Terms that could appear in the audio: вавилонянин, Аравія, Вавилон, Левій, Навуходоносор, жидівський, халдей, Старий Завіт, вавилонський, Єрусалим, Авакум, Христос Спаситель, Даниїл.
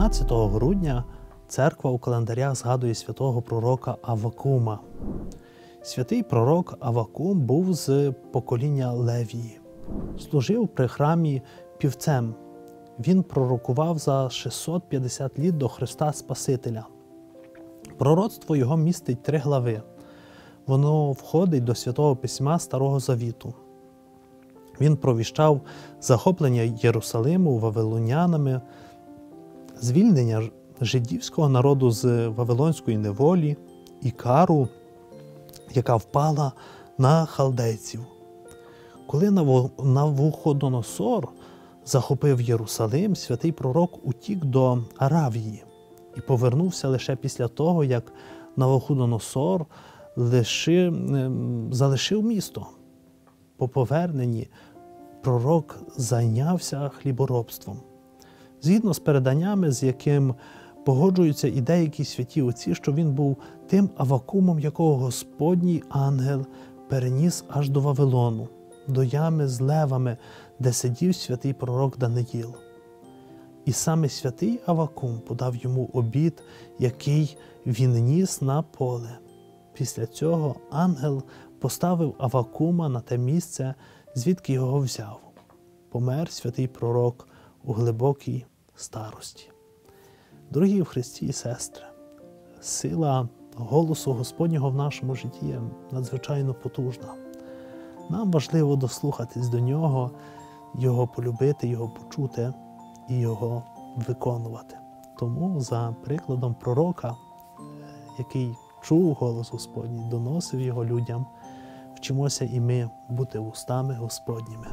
15 грудня церква у календарях згадує святого пророка Авакума. Святий пророк Авакум був з покоління Левії. Служив при храмі півцем. Він пророкував за 650 літ до Христа Спасителя. Пророцтво його містить 3 глави. Воно входить до Святого Письма Старого Завіту. Він провіщав захоплення Єрусалиму вавилонянами, звільнення жидівського народу з вавилонської неволі і кару, яка впала на халдейців. Коли Навуходоносор захопив Єрусалим, святий пророк утік до Аравії і повернувся лише після того, як Навуходоносор залишив місто. По поверненні пророк зайнявся хліборобством. Згідно з переданнями, з яким погоджуються і деякі святі отці, що він був тим Авакумом, якого Господній ангел переніс аж до Вавилону, до ями з левами, де сидів святий пророк Даниїл. І саме святий Авакум подав йому обід, який він ніс на поле. Після цього ангел поставив Авакума на те місце, звідки його взяв. Помер святий пророк у глибокій старості. Дорогі в Христі і сестри, сила голосу Господнього в нашому житті надзвичайно потужна. Нам важливо дослухатись до Нього, Його полюбити, Його почути і Його виконувати. Тому за прикладом пророка, який чув голос Господній, доносив його людям, вчимося і ми бути вустами Господніми.